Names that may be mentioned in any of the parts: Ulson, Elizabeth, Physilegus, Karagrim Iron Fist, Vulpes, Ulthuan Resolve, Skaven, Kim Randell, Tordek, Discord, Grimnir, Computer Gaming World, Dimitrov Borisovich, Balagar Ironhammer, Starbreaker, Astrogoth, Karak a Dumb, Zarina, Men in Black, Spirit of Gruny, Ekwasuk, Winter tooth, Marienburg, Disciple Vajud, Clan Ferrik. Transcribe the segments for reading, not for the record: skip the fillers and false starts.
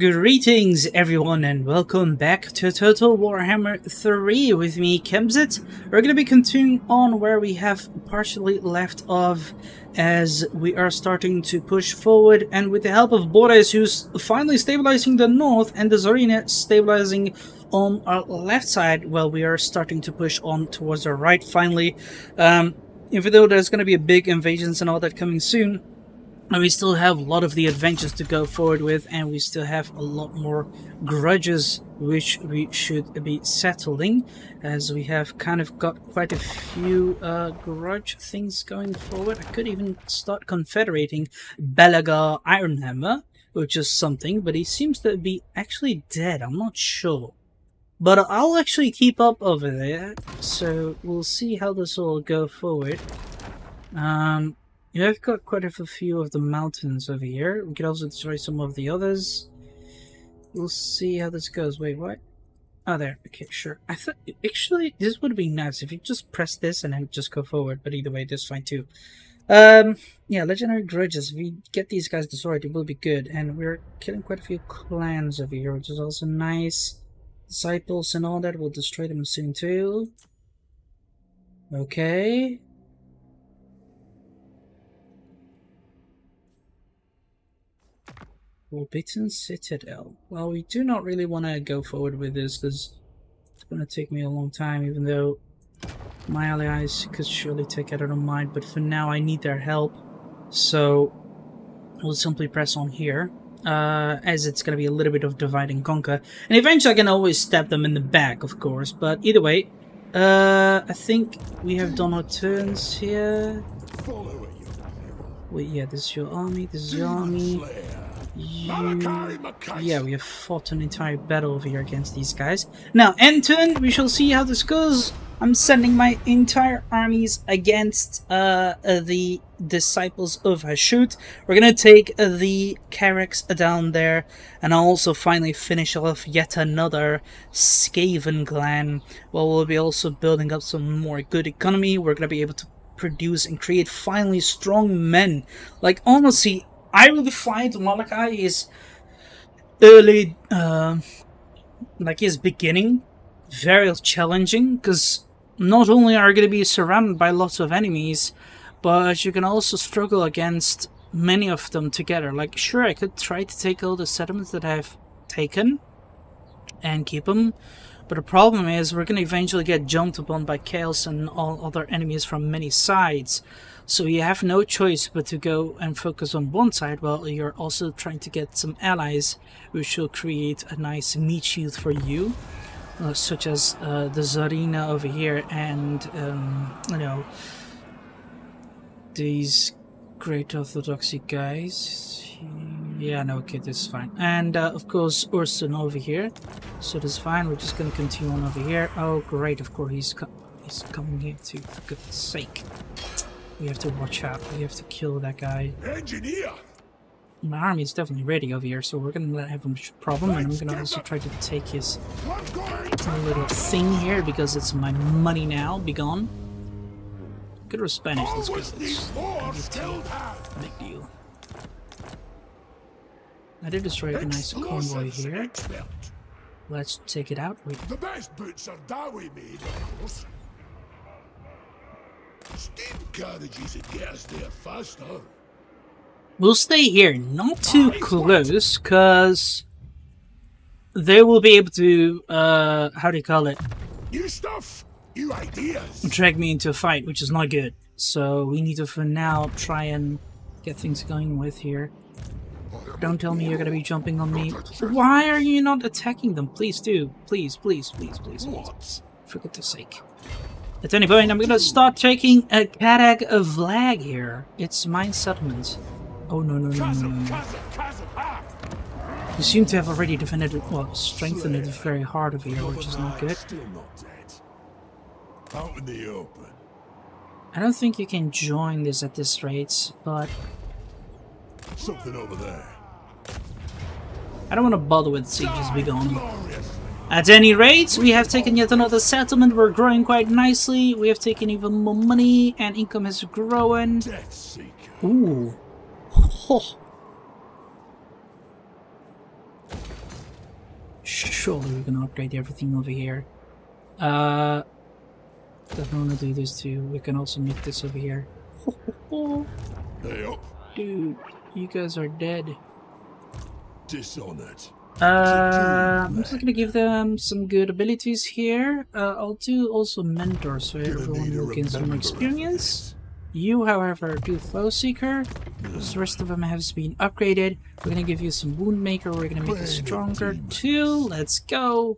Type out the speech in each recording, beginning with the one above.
Greetings everyone and welcome back to Total Warhammer 3 with me, Kemsyt. We're going to be continuing on where we have partially left off as we are starting to push forward, and with the help of Boris, who's finally stabilizing the north, and the Zarina stabilizing on our left side, well, we are starting to push on towards the right finally. Even though there's going to be a big invasions and all that coming soon, and we still have a lot of the adventures to go forward with, and we still have a lot more grudges which we should be settling, as we have kind of got quite a few grudge things going forward. I could even start confederating Balagar Ironhammer, which is something, but he seems to be actually dead. I'm not sure. But I'll actually keep up over there, so we'll see how this all go forward. Yeah, I've got quite a few of the mountains over here. We could also destroy some of the others. We'll see how this goes. Wait, what? Oh, there. Okay, sure. I thought, actually, this would be nice if you just press this and then just go forward. But either way, that's fine too. Yeah, legendary grudges. If we get these guys destroyed, it will be good. And we're killing quite a few clans over here, which is also nice. Disciples and all that. We'll destroy them soon too. Okay. Forbidden Citadel. Well, we do not really want to go forward with this because it's going to take me a long time, even though my allies could surely take it out of mine. But for now, I need their help, so we'll simply press on here, as it's going to be a little bit of divide and conquer. And eventually I can always stab them in the back, of course, but either way, I think we have done our turns here. Wait, yeah, this is your army, this is your army. Yeah, we have fought an entire battle over here against these guys. Now, end turn, we shall see how this goes. I'm sending my entire armies against the Disciples of Hashut. We're going to take the Karaks down there, and I'll also finally finish off yet another Skaven clan. Well, we'll be also building up some more good economy. We're going to be able to produce and create finally strong men. Like, honestly, I really find Malakai is early, like his beginning, very challenging, because not only are you going to be surrounded by lots of enemies, but you can also struggle against many of them together. Like, sure, I could try to take all the settlements that I've taken and keep them, but the problem is we're going to eventually get jumped upon by chaos and all other enemies from many sides. So you have no choice but to go and focus on one side while you're also trying to get some allies, which will create a nice meat shield for you, such as the Zarina over here and, you know, these great orthodoxy guys. Yeah, no, okay, this is fine. And, of course, Orson over here. So that's fine, we're just going to continue on over here. Oh, great, of course, he's coming here too, for goodness sake. We have to watch out. We have to kill that guy. Engineer. My army is definitely ready over here, so we're going to have a problem. And I'm going to also try to take his little thing here, because it's my money now. Be gone. Good or Spanish. Let's go. Big deal. I did destroy a nice convoy here. Let's take it out. Wait. The best boots are Dowie made, of course. Steam carriages would get us there faster. We'll stay here, not too close, because they will be able to, how do you call it? New stuff, new ideas. Drag me into a fight, which is not good. So we need to, for now, try and get things going with here. Don't tell me you're gonna be jumping on me. Why are you not attacking them? Please do. Please, please, please, please, please. For goodness sake. At any point, I'm gonna start taking a Karag of Lag here. It's mine settlement. Oh no, no, no, no, no. You seem to have already defended it, well, strengthened it very hard over here, which is not good. I don't think you can join this at this rate, but something over there. I don't want to bother with sieges, be gone. At any rate, we have taken yet another settlement. We're growing quite nicely. We have taken even more money, and income is growing. Ooh. Oh. surely we can upgrade everything over here. Definitely this too. We can also make this over here. Dude, you guys are dead. Dishonored. I'm just gonna give them some good abilities here. I'll do also mentor so everyone will gain some experience. You, however, do Foe Seeker. The rest of them have been upgraded. We're gonna give you some Wound Maker. We're gonna make you stronger too. Let's go.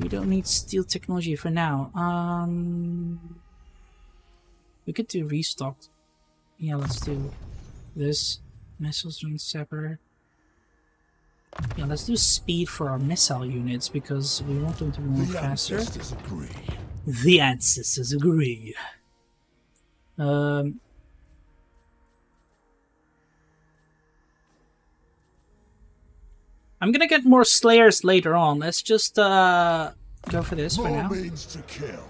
We don't need Steel Technology for now. We could do Restocked. Yeah, let's do this. Missile Strength Sapper. Yeah, let's do speed for our missile units because we want them to move faster. The ancestors agree. I'm gonna get more Slayers later on. Let's just go for this for now. Means to kill.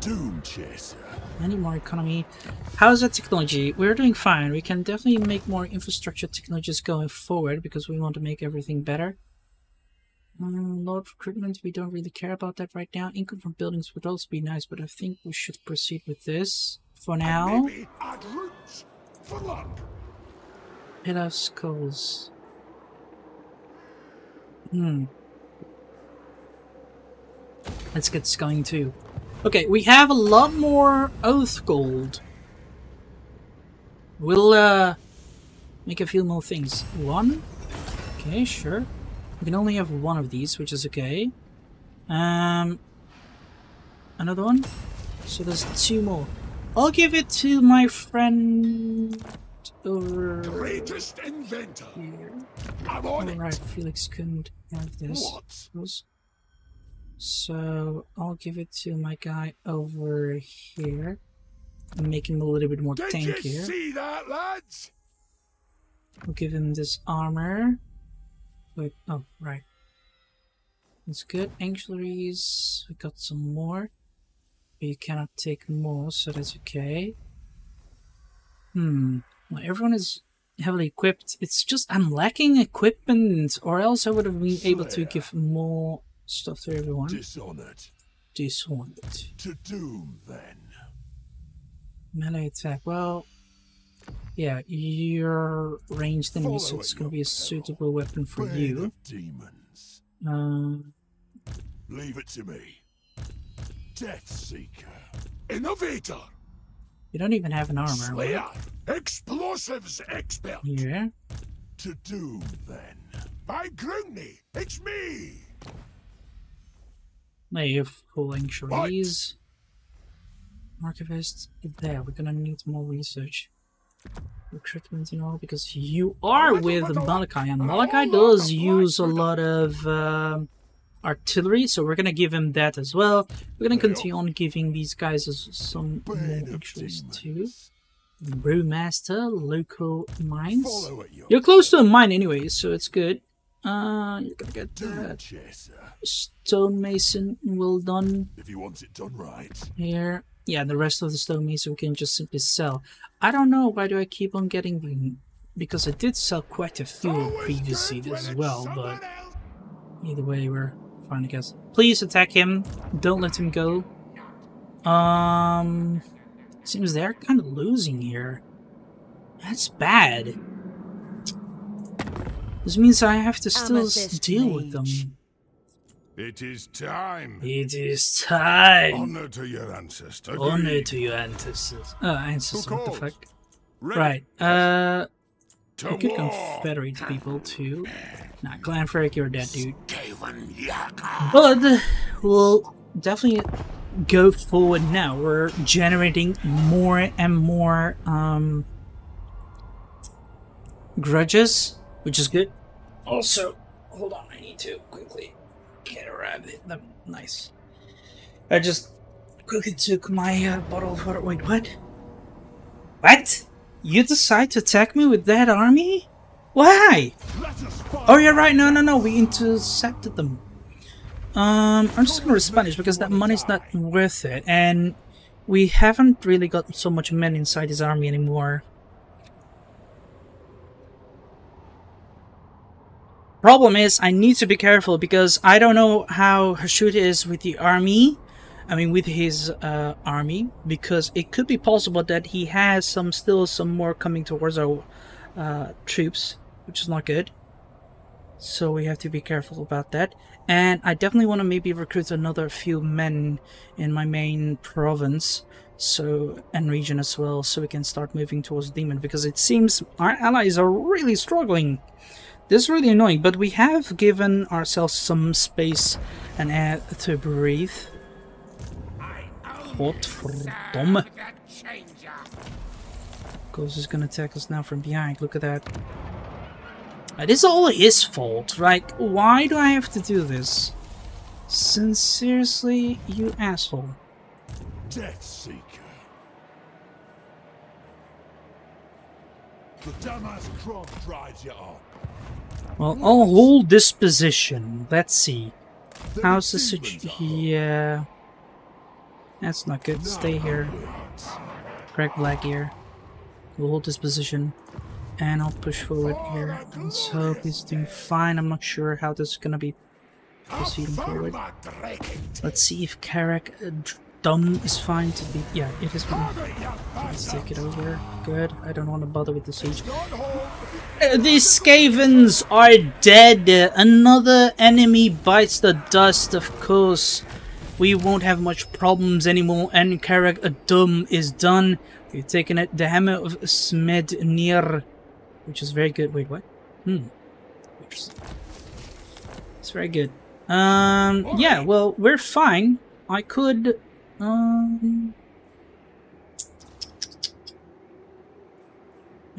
Doom chaser. Any more economy. How's that technology? We're doing fine. We can definitely make more infrastructure technologies going forward because we want to make everything better. Lord recruitment, we don't really care about that right now. Income from buildings would also be nice, but I think we should proceed with this for now. Pillar of Skulls. Let's get sculling too. Okay, we have a lot more Oath Gold. We'll make a few more things. One. Okay, sure. We can only have one of these, which is okay. Another one. So there's two more. I'll give it to my friend over greatest inventor. Here. Alright, Felix couldn't have this. What? So I'll give it to my guy over here. Make him a little bit more tankier. Did you see that, lads? We'll give him this armor. Wait, oh, right. That's good. Ancillaries, we got some more. But you cannot take more, so that's okay. Well, everyone is heavily equipped. It's just I'm lacking equipment, or else I would have been able to give more stuff to everyone. Dishonored. To doom, then. Melee attack. Well, yeah, your ranged enemy, so it's going to be a suitable weapon for you. Demons. Leave it to me. Death Seeker. Innovator. You don't even have an armor. Slayer. Right? Explosives expert. Yeah. To doom, then. By Gruny, it's me. Now you have full ancillaries. Archivist. There, we're gonna need more research. Recruitment and all, because you are with Malakai, and Malakai does use a lot of artillery, so we're gonna give him that as well. We're gonna continue on giving these guys some more extras too. Brewmaster, local mines. You're close to a mine anyway, so it's good. You're gonna get that. Stonemason, well done. If you want it done right. Here. Yeah, the rest of the stonemason we can just simply sell. I don't know, why do I keep on getting the... Because I did sell quite a few previously as well, but... Either way, we're fine, I guess. Please attack him. Don't let him go. Seems they're kind of losing here. That's bad. This means I have to still deal with them. It is time. It is time. Honor to your ancestors. Honor to your ancestors. Oh, ancestors, what the fuck? Ready. Right. We could confederate people too. Nah, Clan Ferrik, you're dead, dude. But we'll definitely go forward now. We're generating more and more grudges, which is good. Also, hold on, I need to quickly get around it. Nice. I just quickly took my bottle for... Wait, what? What? You decide to attack me with that army? Why? Oh, you're right. No. We intercepted them. I'm just going to respond because that money's not worth it. And we haven't really got so much men inside his army anymore. Problem is, I need to be careful because I don't know how Hashut is with the army. I mean, with his army, because it could be possible that he has still some more coming towards our troops, which is not good. So we have to be careful about that. And I definitely want to maybe recruit another few men in my main province, so, and region as well, so we can start moving towards Demon, because it seems our allies are really struggling. This is really annoying, but we have given ourselves some space and air to breathe. Godverdomme. Ghost is gonna attack us now from behind, look at that. It's all his fault, like, why do I have to do this? Seriously, you asshole. Death Seeker. The dumbass cross drives you up. Well, I'll hold this position. Let's see. How's the situation? Yeah. That's not good. Stay here. Karag of Lag here. We'll hold this position. And I'll push forward here. Let's hope he's doing fine. I'm not sure how this is gonna be proceeding forward. Let's see if Karak Dumb is fine to be. Yeah, it is fine. Let's take it over. Good. I don't want to bother with the siege. These Skavens are dead. Another enemy bites the dust, of course. We won't have much problems anymore. And Karak a Dumb is done. We've taken it. The Hammer of Smednir, which is very good. Wait, what? Interesting. It's very good. Yeah, well, we're fine. I could, I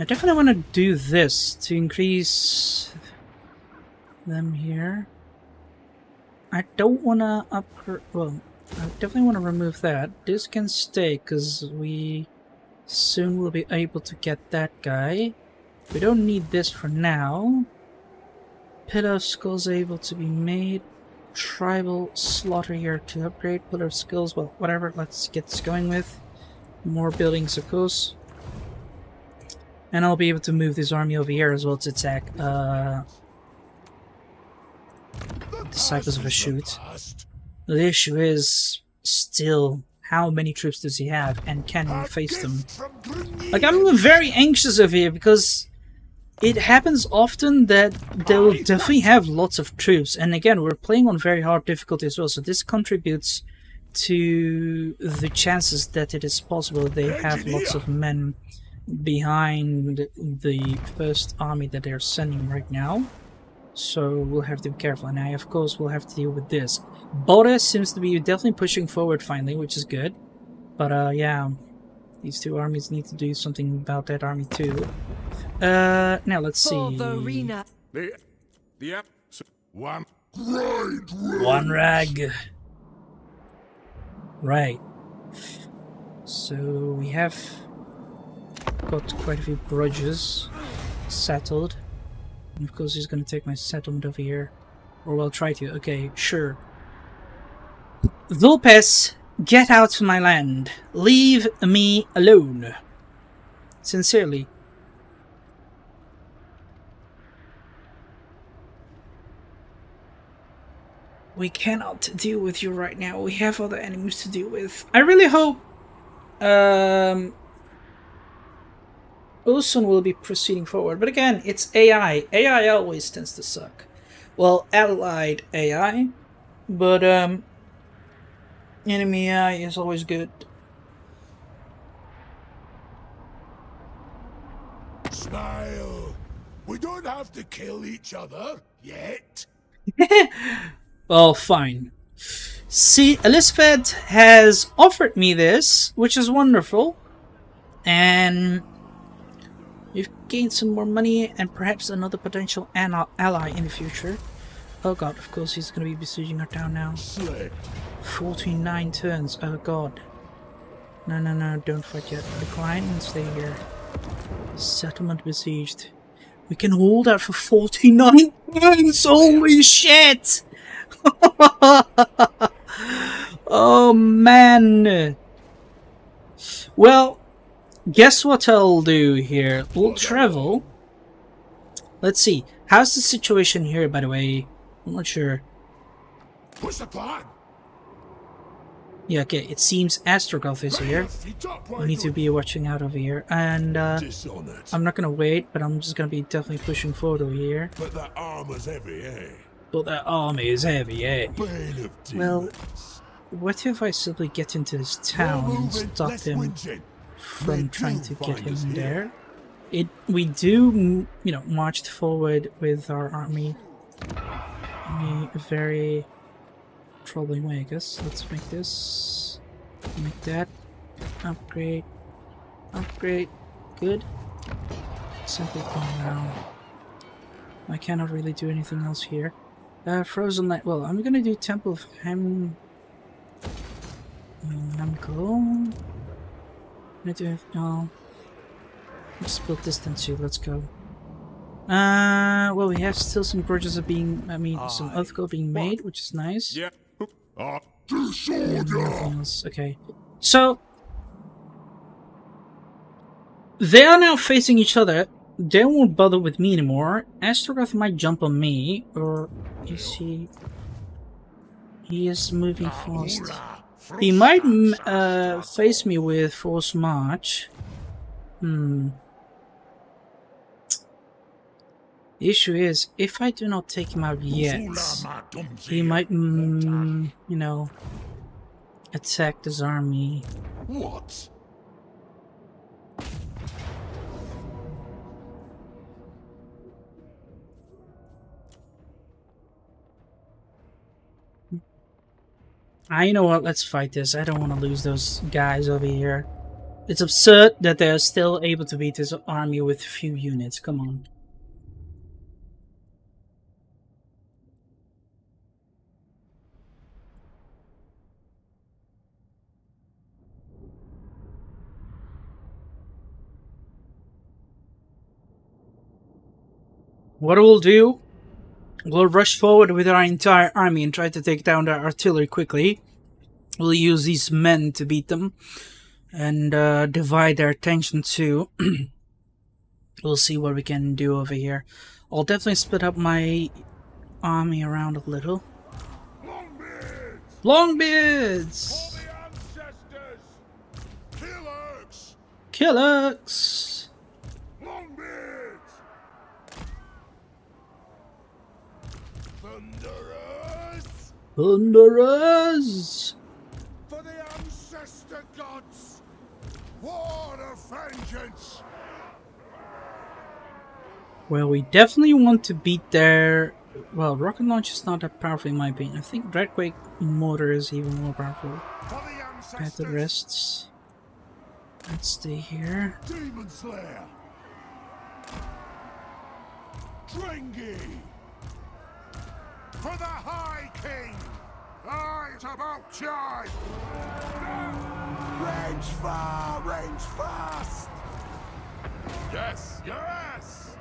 definitely want to do this to increase them here. I don't want to upgrade. Well, I definitely want to remove that. This can stay, because we soon will be able to get that guy. We don't need this for now. Pillar of Skulls able to be made. Tribal Slaughter here to upgrade. Pillar of Skills, well, whatever. Let's get this going with. More buildings, of course. And I'll be able to move this army over here as well to attack Disciples of Hashut. The issue is still how many troops does he have, and can we face them? Like, I'm very anxious over here because it happens often that they'll definitely have lots of troops, and again, we're playing on very hard difficulty as well, so this contributes to the chances that it is possible they have lots of men behind the first army that they're sending right now. So we'll have to be careful, and I, of course, will have to deal with this. Boris seems to be definitely pushing forward finally, which is good. But yeah, these two armies need to do something about that army too. Now let's see. One rag. Right. So we have got quite a few grudges settled. And of course he's gonna take my settlement over here. Or we'll try to. Okay, sure. Vulpes, get out of my land. Leave me alone. Sincerely. We cannot deal with you right now. We have other enemies to deal with. I really hope Ulson will be proceeding forward. But again, it's AI. AI always tends to suck. Well, allied AI. But enemy AI is always good. Smile. We don't have to kill each other yet. Well, fine. See, Elizabeth has offered me this, which is wonderful. And we've gained some more money and perhaps another potential ally in the future. Oh god, of course he's going to be besieging our town now. 49 turns, oh god. No, no, no, don't fight yet. Decline and stay here. Settlement besieged. We can hold out for 49 turns, holy shit! Oh man! Well, guess what I'll do here? We'll travel. Let's see. How's the situation here, by the way? I'm not sure. Push the plan. Yeah, okay, it seems Astrogoth is here. We need to be watching out over here. And I'm not gonna wait, but I'm just gonna be definitely pushing forward over here. But that armor's heavy, eh? But that armor is heavy, eh? Well, what if I simply get into this town and stop him from trying to get him there? We do, you know, marched forward with our army in a very troubling way, I guess. Let's make this, make that, upgrade, upgrade, good. Simply going around. I cannot really do anything else here. Frozen Light. Well, I'm gonna do Temple of Hem. I'm gonna do. No. Let's build this then too. Let's go. Well, we have still some grudges of being. I mean, some oath code being made, which is nice. Yeah. Nothing else. Okay. So they are now facing each other. They won't bother with me anymore. Astrogoth might jump on me, or is he? He is moving fast. He might face me with Force March. Hmm. The issue is, if I do not take him out yet, he might, you know, attack this army. What? You know what, let's fight this. I don't want to lose those guys over here. It's absurd that they're still able to beat this army with few units. Come on. What we'll do, we'll rush forward with our entire army and try to take down their artillery quickly. We'll use these men to beat them and divide their attention too. We'll see what we can do over here. I'll definitely split up my army around a little. Longbeards! Killers! Under us! For the ancestor gods! War of vengeance! Well, we definitely want to beat their... Well, rocket launch is not that powerful in my opinion. I think Dreadquake Mortar is even more powerful. At the rests. Let's stay here. Demon Slayer! Drengi! For the High King! It's about charge! Range far! Range fast! Yes! Yes!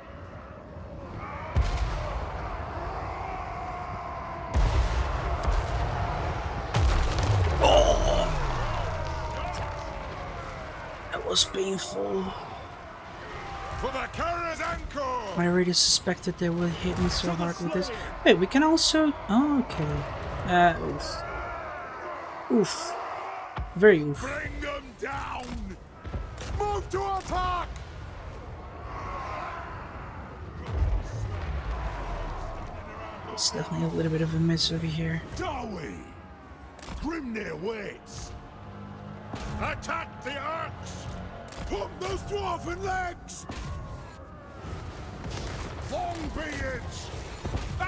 Oh! That was painful. For the Karag's ankle. I already suspected they would hit me so hard with this. Wait, we can also... Oh, okay. Oof. Very oof. Bring them down. Move to attack. It's definitely a little bit of a miss over here. Dowie. Grimnir waits. Attack the axe. Pump those dwarven legs! Longbeards!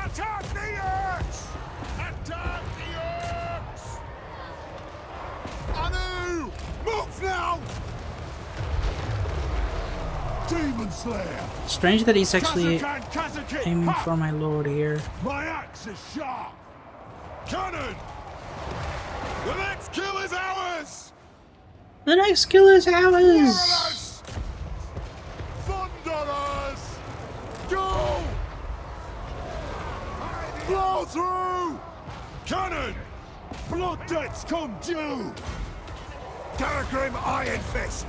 Attack the axe! Attack the axe! Anu! Move now! Demon Slayer! Strange that he's actually aiming for my lord here. My axe is sharp! Cannon! The next kill is ours! The next kill is ours! Thunderers! Go! Blow through! Cannon! Blood debts come due! Daragrim Iron Fist!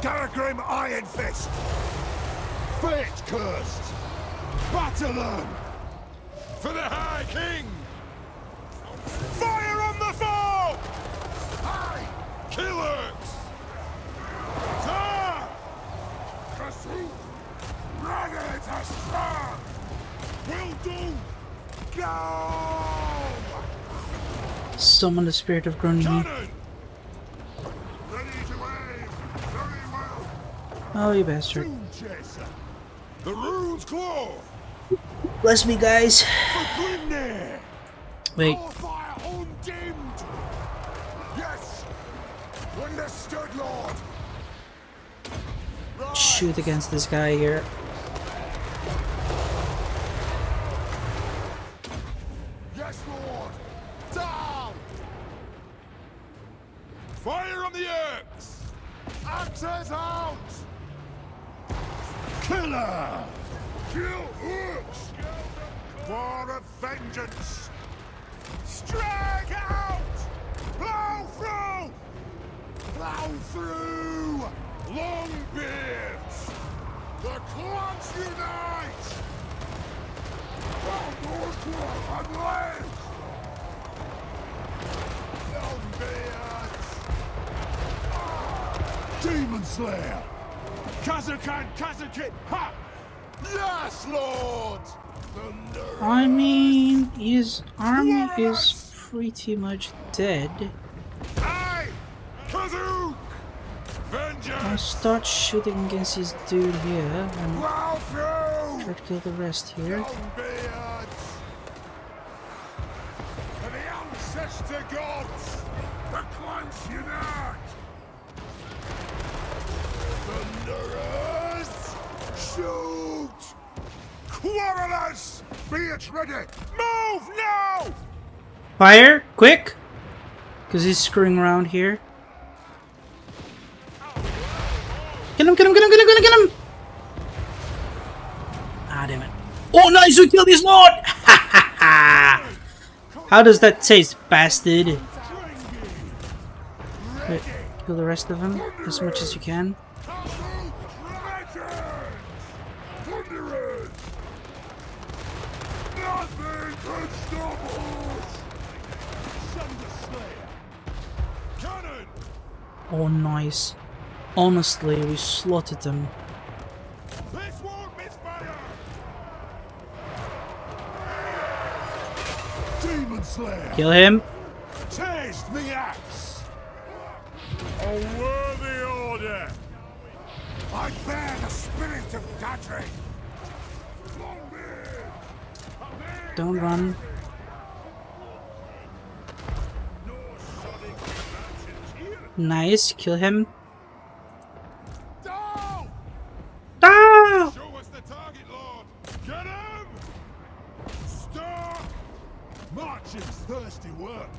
Karagrim Iron Fist! Fate cursed! Battle them! For the High King! Fire on the foe! Aye! Killers! Sir! Pursuit! Ready to strong! Will do! Go! Summon the Spirit of Gruny. Ready to wave! Very well! Oh, you bastard. The rune's claw! Bless me, guys. Wait. Yes. Understood, Lord. Right. Shoot against this guy here. Yes, Lord. Down. Fire on the axe. Axes out. Killer. Kill orcs. War of vengeance! Strike out! Plow through! Plow through! Longbeards! The clans unite! Bound Orclaw and Lance! Longbeards! Demon Slayer! Kazakan Kazakin! Ha! Yes, Lord! I mean, his army is pretty much dead. I'll start shooting against his dude here and try to kill the rest here. Shoot! Quarrelers! Be it ready! Move now! Fire! Quick! Because he's screwing around here. Get him, get him, get him, get him, get him, get him! Ah, damn it. Oh, nice! We killed his lord! Ha ha ha! How does that taste, bastard? Wait, kill the rest of them as much as you can. Oh, nice. Honestly, we slotted them. This won't misfire. Demon Slayer. Kill him. Taste the axe. A worthy order. I bear the spirit of Gadri. Don't run. Nice, kill him. Down! Down! Show us the target, Lord. Get him! Stop! Marching's thirsty work.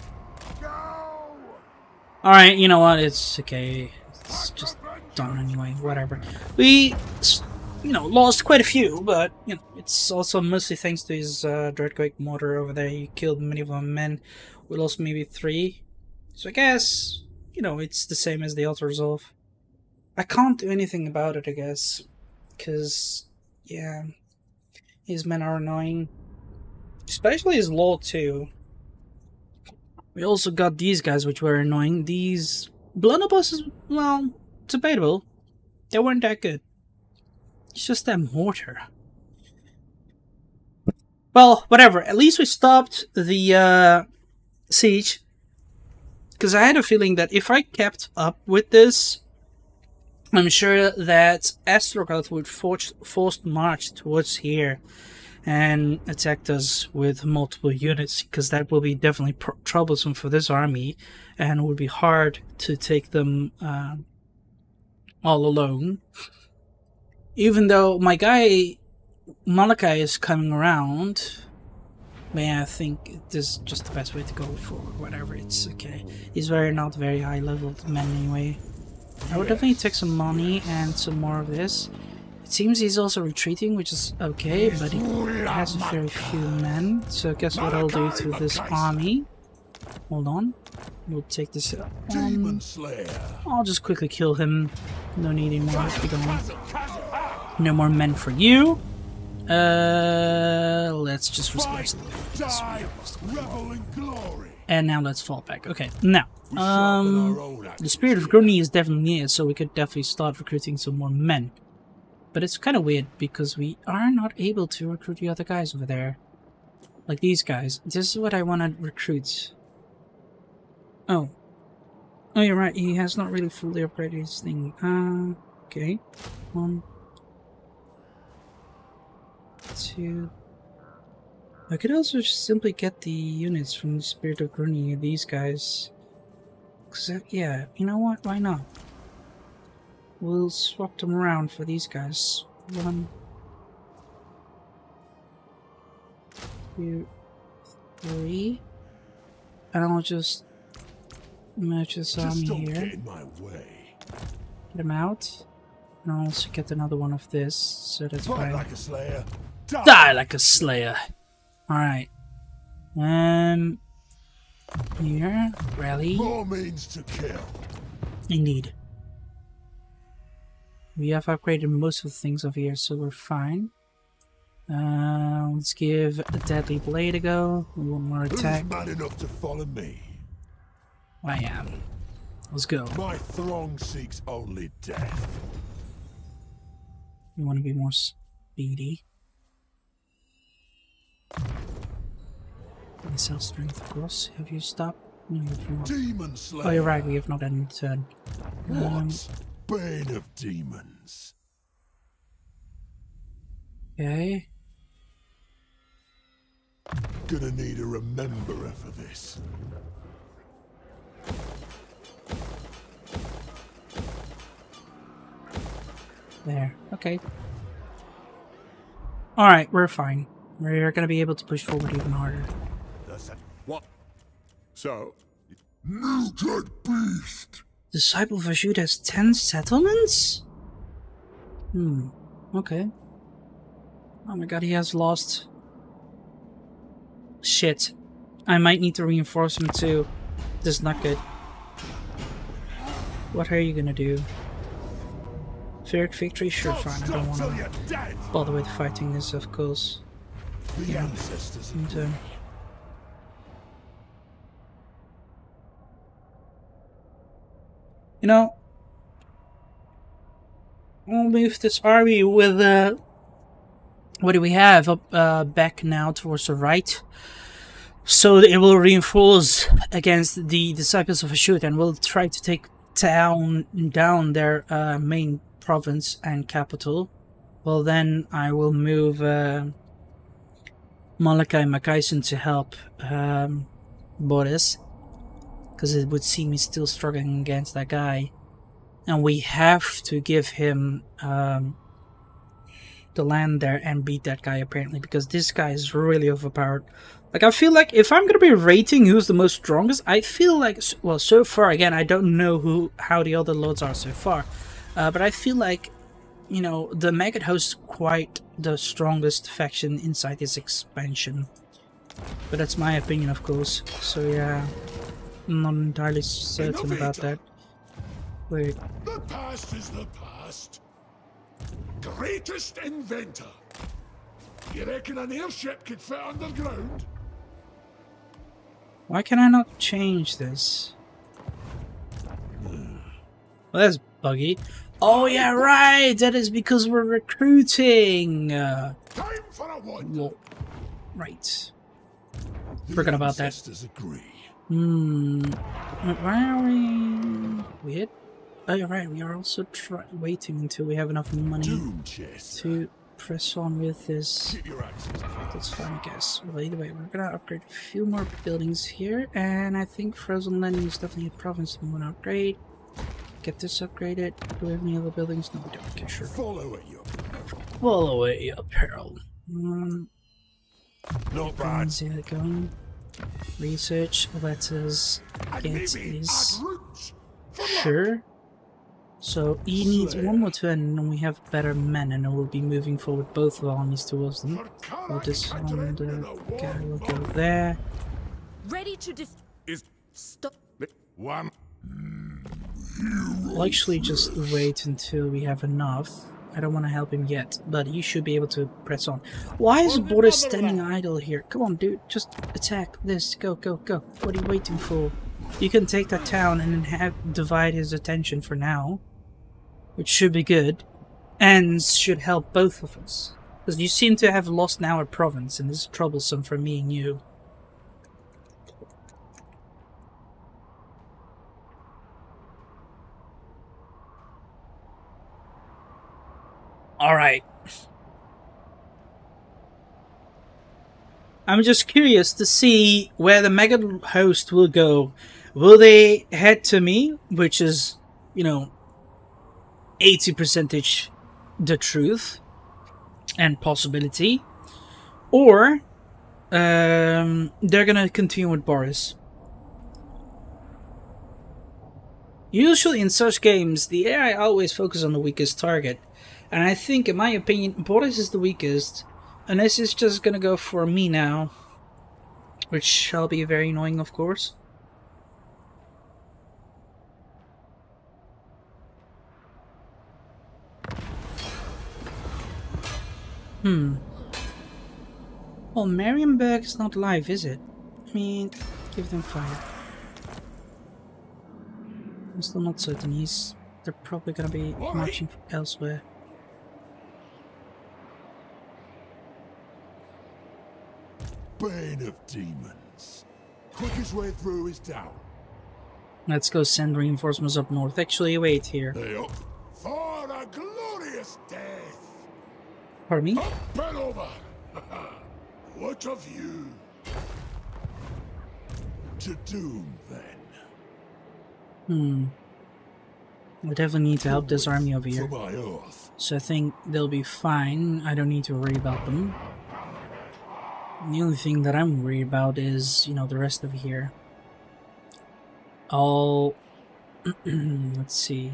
Go! Alright, you know what? It's okay. It's just done anyway. Whatever. We, you know, lost quite a few, but, you know, it's also mostly thanks to his Dreadquake Mortar over there. He killed many of our men. We lost maybe 3. So I guess, you know, it's the same as the Ulthuan Resolve. I can't do anything about it, I guess. Because, yeah, his men are annoying. Especially his lord, too. We also got these guys, which were annoying. These blunderbusses, well, debatable. They weren't that good. It's just that mortar. Well, whatever. At least we stopped the siege. Because I had a feeling that if I kept up with this, I'm sure that Astrogoth would forced march towards here and attacked us with multiple units, because that will be definitely troublesome for this army, and it would be hard to take them all alone. Even though my guy Malakai is coming around. Man, I think this is just the best way to go forward, whatever, it's okay. He's not very high leveled man anyway. I would definitely take some money and some more of this. It seems he's also retreating, which is okay, but he has very few men. So guess what I'll do to this army? Hold on. We'll take this up. I'll just quickly kill him. No need anymore. No more men for you. Let's just replace it. And now let's fall back. Okay, now. The Spirit of Gruny is definitely near, so we could definitely start recruiting some more men. But it's kind of weird because we are not able to recruit the other guys over there. Like these guys. This is what I want to recruit. Oh. Oh, you're right. He has not really fully upgraded his thing. Okay. 1, 2... I could also simply get the units from the Spirit of Gruny, these guys. Yeah, you know what? Why not? We'll swap them around for these guys. 1, 2, 3. And I'll just merge this army here. Get them out. And I'll also get another one of this, so that's fine. Die like a slayer! Alright. Here, rally. More means to kill. Indeed. We have upgraded most of the things over here, so we're fine. Let's give a deadly blade a go. We want more attack. Who's man enough to follow me? I am. Let's go. My throng seeks only death. You want to be more speedy. Cell strength, of course. Have you stopped? No, you've not. Oh, you're right. We have not had a turn. What? Bane of demons. Okay. Gonna need a rememberer for this. There. Okay. All right, we're fine. We're gonna be able to push forward even harder. What? So, mutant beast. Disciple Vajud has 10 settlements. Okay. Oh my god, he has lost. Shit. I might need to reinforce him too. This is not good. What are you gonna do? Ferrik victory, sure, fine. I don't wanna bother with fighting this, of course. The ancestors. You know, we'll move this army with, what do we have? Back now towards the right. So it will reinforce against the Disciples of Hashut, and we'll try to take down their main province and capital. Well, then I will move Malakai Makaisen to help Boris. Because it would seem he's still struggling against that guy. And we have to give him the land there and beat that guy apparently. Because this guy is really overpowered. Like I feel like if I'm going to be rating who's the most strongest. I feel like, well so far again I don't know how the other lords are so far. But I feel like, you know, the Maggot host is quite the strongest faction inside this expansion. But that's my opinion of course. So yeah. I'm not entirely certain about that. Wait. The past is the past. Greatest inventor. You reckon an airship could fit underground? Why can I not change this? Well, that's buggy. Oh yeah, right! That is because we're recruiting! Time for a one. Well, right. Forgot about that. Why are we weird? Oh, you're right. We are also waiting until we have enough money to press on with this. That's fine, I guess. Well, either way, we're gonna upgrade a few more buildings here, and I think Frozen Landing is definitely a province we want to upgrade. Get this upgraded. Do we have any other buildings? No, we don't. Okay, sure. Follow it, your peril. Follow it, your peril. Not bad. See how it's going. Research, letters, get these. Sure. So he needs one more turn and then we have better men and then we'll be moving forward both of our armies towards them. We'll disarm the guy, we'll go there. Ready to Stop. One. I'll actually just wait until we have enough. I don't want to help him yet, but he should be able to press on. Why is Boris standing idle here? Come on, dude, just attack this. Go, go, go. What are you waiting for? You can take that town and then divide his attention for now, which should be good, and should help both of us. Because you seem to have lost now a province, and this is troublesome for me and you. Alright. I'm just curious to see where the Maggot host will go. Will they head to me, which is, you know, 80% the truth and possibility, or they're gonna continue with Boris. Usually in such games, the AI always focuses on the weakest target. And I think, in my opinion, Boris is the weakest. Unless it's just gonna go for me now. Which shall be very annoying, of course. Well, Marienburg is not live, is it? I mean, give them fire. I'm still not certain. They're probably gonna be marching elsewhere. Bane of demons. Quickest way through is down. Let's go send reinforcements up north. Actually, wait here. For a glorious death. Pardon me? Up and over. What of you? To doom, then. We definitely need to help this army over here. So I think they'll be fine. I don't need to worry about them. The only thing that I'm worried about is, you know, the rest of here. I'll... let's see.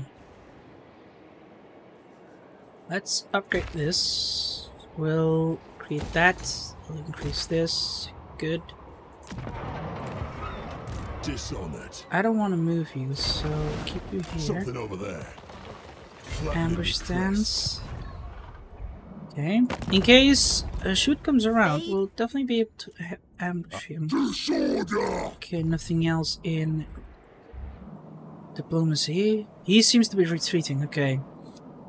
Let's upgrade this. We'll create that. We'll increase this. Good. Dishonored. I don't want to move you, so I'll keep you here. Something over there. Ambush stance. Okay. In case a shoot comes around, we'll definitely be able to ambush him. Okay, nothing else in diplomacy. He seems to be retreating. Okay.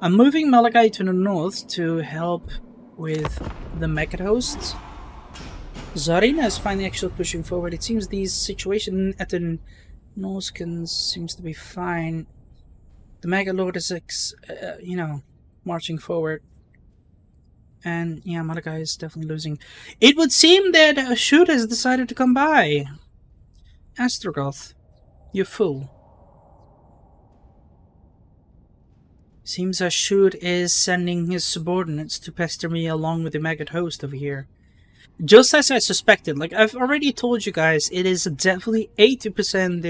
I'm moving Malakai to the north to help with the Maggot host. Zarina is finally actually pushing forward. It seems the situation at the Norskans seems to be fine. The Maggot Lord is, you know, marching forward. And yeah, Malakai is definitely losing. It would seem that Hashut has decided to come by. Astrogoth, you fool. Seems Hashut is sending his subordinates to pester me along with the Maggot host over here. Just as I suspected, like I've already told you guys, it is definitely 80%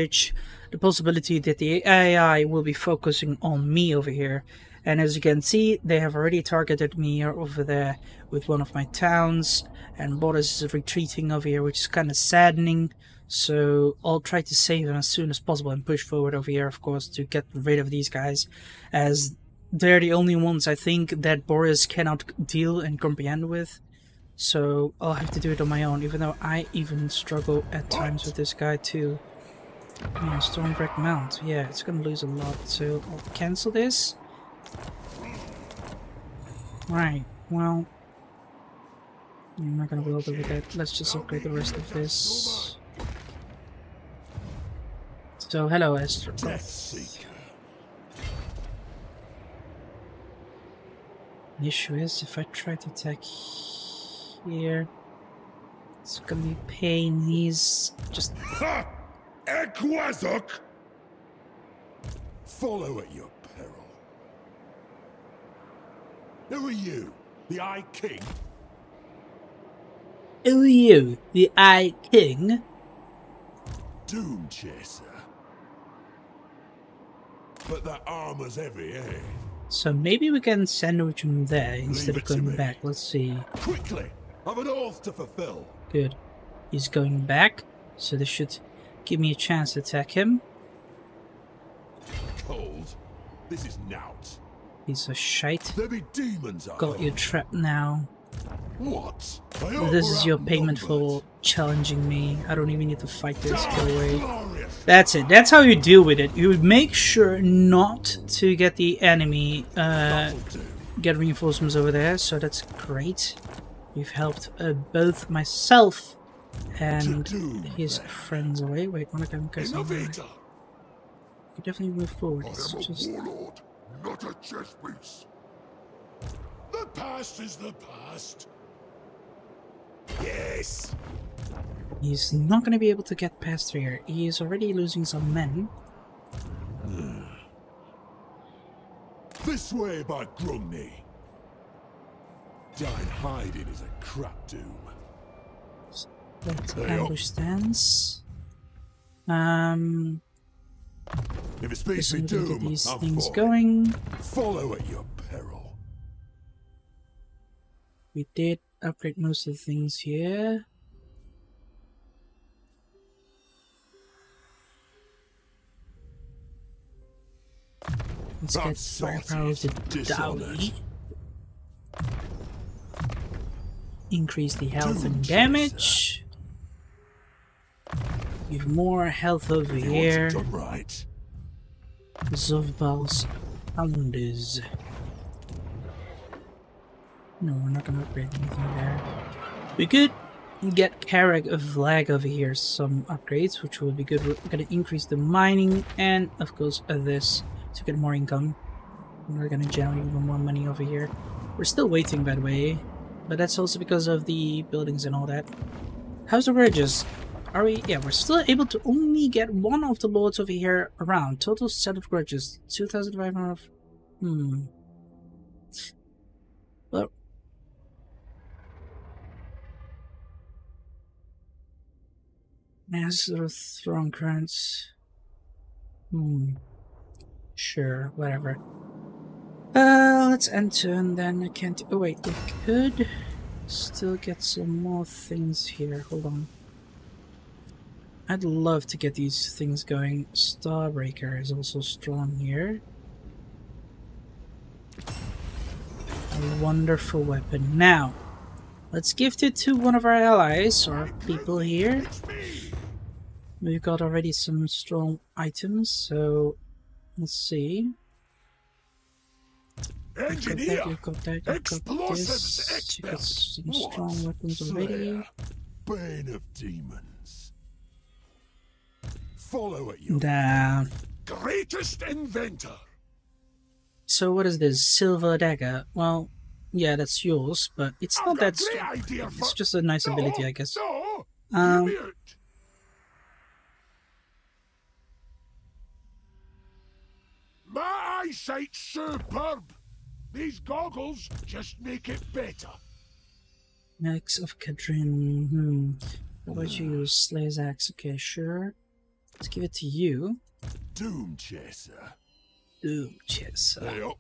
the possibility that the AI will be focusing on me over here. And as you can see, they have already targeted me over there with one of my towns. And Boris is retreating over here, which is kind of saddening. So I'll try to save him as soon as possible and push forward over here, of course, to get rid of these guys. As they're the only ones, I think, that Boris cannot deal and comprehend with. So I'll have to do it on my own, even though I even struggle at times with this guy too. Yeah, Stormbreak Mount. Yeah, it's going to lose a lot. So I'll cancel this. Right, well, I'm not gonna build over that. Let's just upgrade the rest of this. So, hello, Astrogoth. The issue is, if I try to attack here, it's gonna be a pain. He's just. Ha! Ekwasuk! Follow at your peril. Who are you, the Eye King? Who are you, the Eye King? Doom chaser. But that armor's heavy, eh? So maybe we can send him from there instead of going back. Let's see. Quickly, I've an oath to fulfill. Good. He's going back, so this should Give me a chance to attack him. Hold. This is Nout. Piece of shite. There be demons. Got you trapped now. What? So this is your payment for challenging me. I don't even need to fight this. Go away. That's it. That's how you deal with it. You make sure not to get the enemy get reinforcements over there. So that's great. You've helped both myself and his friends away. Wait, one of them goes over. You can definitely move forward. It's just warlord, not a chess piece. The past is the past. Yes. He's not going to be able to get past here. He is already losing some men. This way by Grumney. Dying hiding is a crap doom. Let's ambush stance. If it's basically doom, get these things going. Follow at your peril. We did upgrade most of the things here. Let's get firepower to Dowie. Increase the health and damage. Give more health over here. Right. Zovbal's Hounders. No, we're not gonna upgrade anything there. We could get Karag of Lag over here, some upgrades, which will be good. We're gonna increase the mining and, of course, this to get more income. We're gonna generate even more money over here. We're still waiting, by the way. But that's also because of the buildings and all that. House of Grudges. Are we? Yeah, we're still able to only get one of the lords over here around. Total set of grudges. 2,500. Well. Master of Throne Currents. Sure, whatever. Let's end turn then. I can't. Oh, wait, we could still get some more things here. Hold on. I'd love to get these things going. Starbreaker is also strong here. A wonderful weapon. Now, let's gift it to one of our allies or people here. We've got already some strong items, so let's see. Engineer, you got that, you got this, you got some strong weapons already. Bane of demons. Follow at you. Damn. Greatest inventor. So what is this? Silver dagger. Well, yeah, that's yours, but it's not that strong. It's just a nice ability, I guess. My eyesight's superb. These goggles just make it better. Axe of Kadrin. What would you use? Slayer's axe. Okay, sure. Let's give it to you. Doom Chaser. Doom Chaser. Stay up.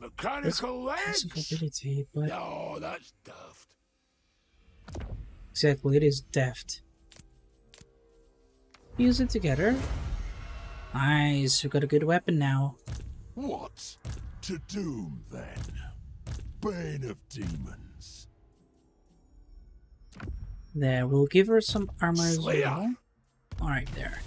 Mechanical legs. Ability, but no, that's daft. Exactly, it is daft. Use it together. Nice, we've got a good weapon now. What? To doom then? Bane of demons. There, we'll give her some armor as well. Alright, there.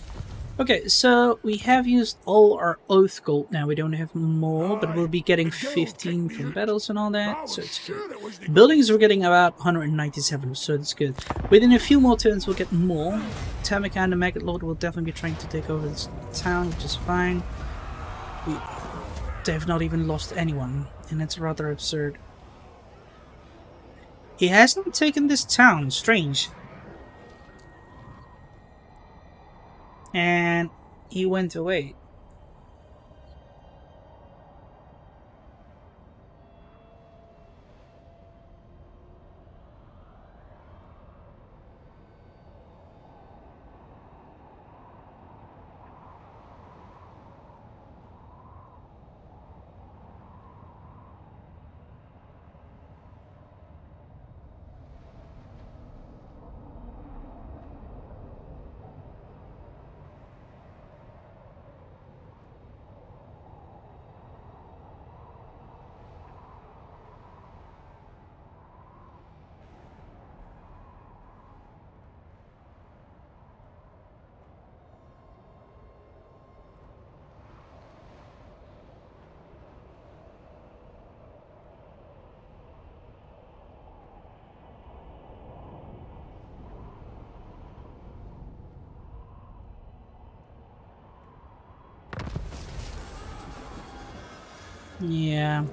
Okay, so we have used all our oath gold now. We don't have more, but we'll be getting 15 from battles and all that, so it's good. Buildings are getting about 197, so it's good. Within a few more turns we'll get more. Tamakan, the Maggot Lord, will definitely be trying to take over this town, which is fine. They've not even lost anyone, and it's rather absurd. He hasn't taken this town, strange. And he went away. Yeah.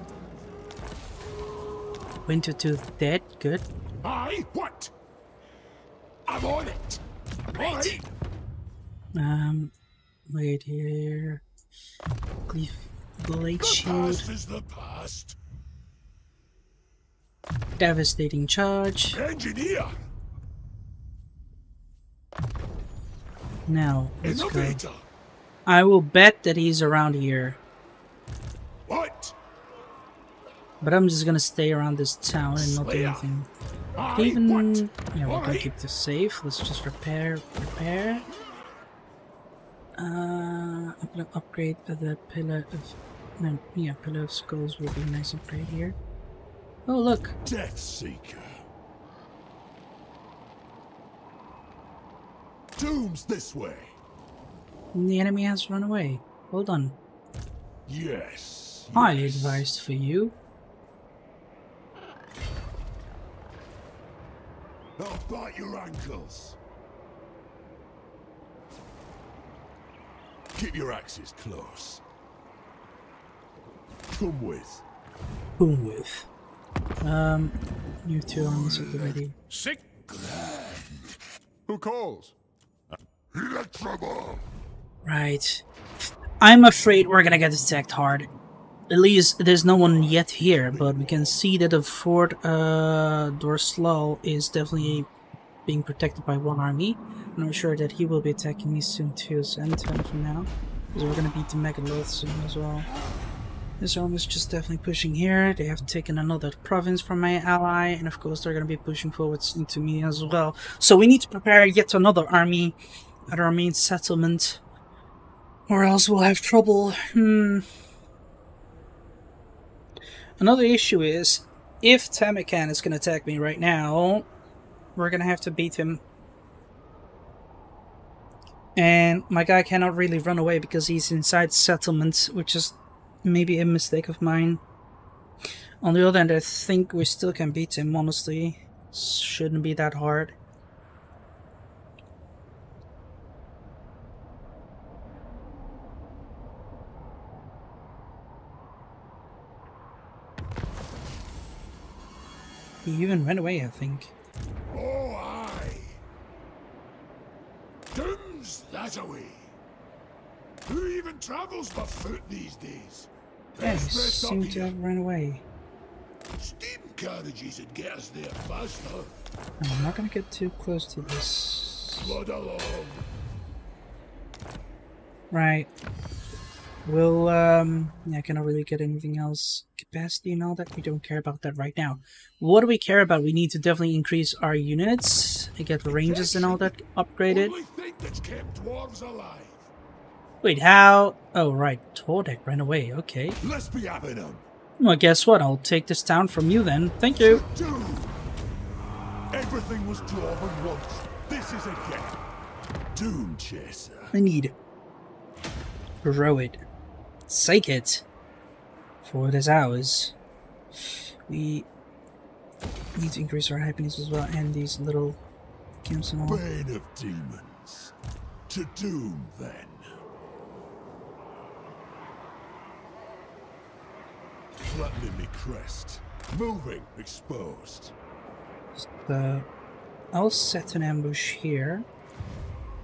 Winter tooth dead. Good. I what? I'm on it. Right. Wait here. Cliff blade shield. The past is the past. Devastating charge. Engineer. Now let's go. I will bet that he's around here. What? But I'm just gonna stay around this town and not do anything. Yeah, we're gonna keep this safe. Let's just repair. I'm gonna upgrade the pillar of pillar of skulls will be a nice upgrade here. Oh look! Death Seeker. Dooms this way. The enemy has run away. Well done. Yes. Highly advised for you. I'll bite your ankles. Keep your axes close. Come with. Come with. You two arms at the ready. Sick. Who calls? Right. I'm afraid we're gonna get attacked hard. At least there's no one yet here, but we can see that the Fort Dorslal is definitely being protected by one army. And I'm sure that he will be attacking me soon too, so anytime from now. Because we're gonna beat the Maggot host soon as well. This army is just definitely pushing here. They have taken another province from my ally, and of course they're gonna be pushing forwards into me as well. So we need to prepare yet another army at our main settlement, or else we'll have trouble. Another issue is, if Tamakan is going to attack me right now, we're going to have to beat him. And my guy cannot really run away because he's inside settlement, which is maybe a mistake of mine. On the other hand, I think we still can beat him, honestly. Shouldn't be that hard. He even ran away, I think. Oh, aye. Dooms that away. Who even travels by foot these days? Yeah, he seemed to have run away. Steam carriages would get us there faster. I'm not gonna get too close to this. Slod along. Right. We'll, I cannot really get anything else. Capacity and all that, we don't care about that right now. What do we care about? We need to definitely increase our units. I get the ranges and all that upgraded. Wait, how? Oh, right. Tordek ran away. Okay. Let's be having them. Well, guess what? I'll take this town from you then. Thank you. Everything was drawn once. This is a gap. Doom chaser. I need to grow it. Psych it. For this hours. We need to increase our happiness as well, and these little camps and all. Bane of demons. To doom then. Flattening me crest. Moving exposed. So, I'll set an ambush here.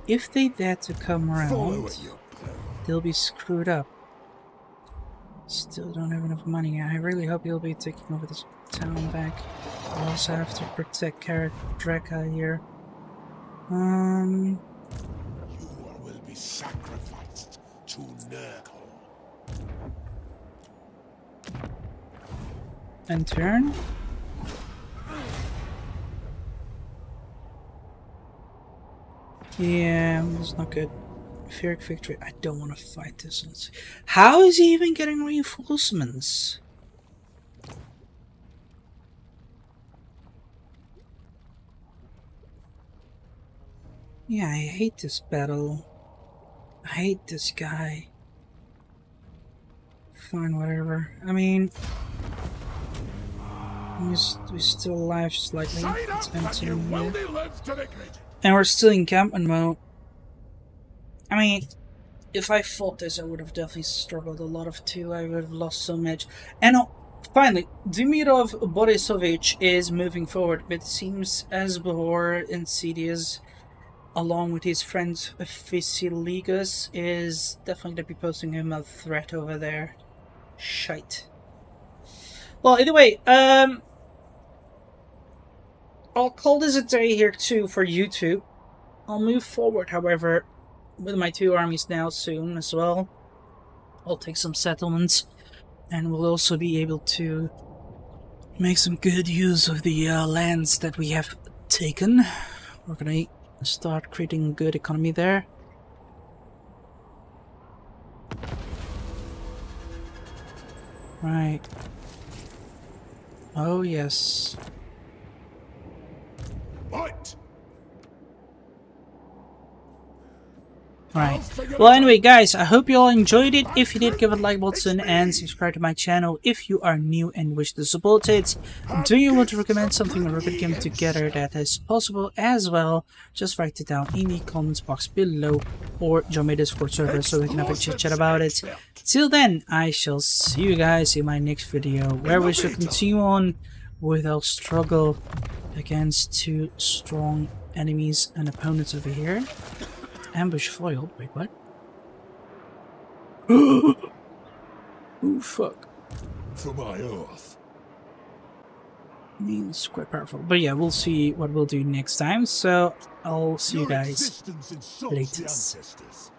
If they dare to come around, they'll be screwed up. Still don't have enough money. I really hope you'll be taking over this town back. I also have to protect Karadrek here. You all will be sacrificed to Nurgle. And turn. Yeah, that's not good. Ferrik victory. I don't want to fight this. How is he even getting reinforcements? Yeah, I hate this battle. I hate this guy. Fine, whatever. I mean, we're still alive slightly. It's and we're still in encampment mode. I mean, if I fought this, I would have definitely struggled a lot of too. I would have lost so much. And finally, Dimitrov Borisovich is moving forward, but seems as before insidious, along with his friend Physilegus, is definitely going to be posing him a threat over there. Shite. Well, either way, I'll call this a day here too for YouTube. I'll move forward, however, with my two armies now soon as well. I'll take some settlements, and we'll also be able to make some good use of the lands that we have taken. We're gonna start creating a good economy there. Right. Oh yes. What? Right. Well, anyway, guys, I hope you all enjoyed it. If you did, give it a like button and subscribe to my channel if you are new and wish to support it. Do you want to recommend something or a game together that is possible as well? Just write it down in the comments box below, or join my Discord server so we can have a chit chat about it. Till then, I shall see you guys in my next video, where we shall continue on with our struggle against two strong enemies and opponents over here. Ambush foiled. Wait, what? Ooh, fuck. For my oath. Means quite powerful. But yeah, we'll see what we'll do next time. So I'll see you guys later.